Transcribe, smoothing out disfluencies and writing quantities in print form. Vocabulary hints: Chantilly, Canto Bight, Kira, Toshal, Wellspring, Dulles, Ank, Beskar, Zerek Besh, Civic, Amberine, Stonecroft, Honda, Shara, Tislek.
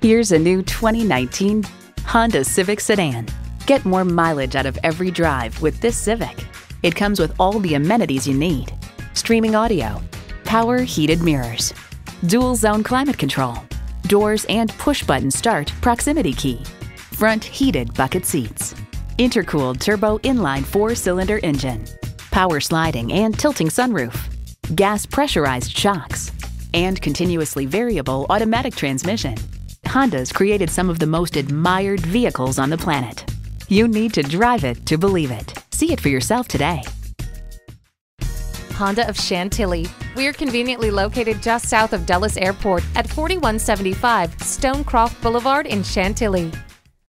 Here's a new 2019 Honda Civic sedan. Get more mileage out of every drive with this Civic. It comes with all the amenities you need: streaming audio, power heated mirrors, dual zone climate control, doors and push button start proximity key, front heated bucket seats, intercooled turbo inline 4-cylinder engine, power sliding and tilting sunroof, gas pressurized shocks, and continuously variable automatic transmission. Honda's created some of the most admired vehicles on the planet. You need to drive it to believe it. See it for yourself today. Honda of Chantilly. We're conveniently located just south of Dulles Airport at 4175 Stonecroft Boulevard in Chantilly.